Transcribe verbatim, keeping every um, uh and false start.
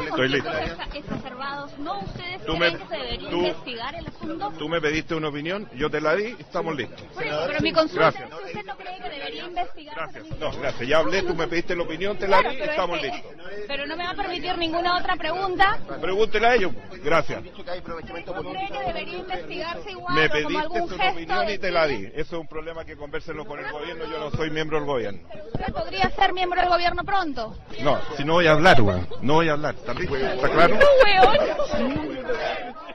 Estoy listo. Exacerbados. No, ustedes tú creen me, que se debería tú, investigar el asunto. Tú me pediste una opinión, yo te la di, estamos listos. Por eso, pero mi consulta gracias. Es que usted no cree que debería investigar. Gracias. No, gracias. Ya hablé, tú me pediste la opinión, te claro, la di, estamos es que, listos. Pero no me va a permitir ninguna otra pregunta. Pregúntela a ellos. Gracias. ¿No cree que debería investigarse igual me pediste como algún gesto opinión y te la di? Eso es un problema que conversenlo con el gobierno. Yo no soy miembro del gobierno. ¿Pero usted podría ser miembro del gobierno pronto? No, si no voy a hablar, weón. No voy a hablar. ¿Está claro?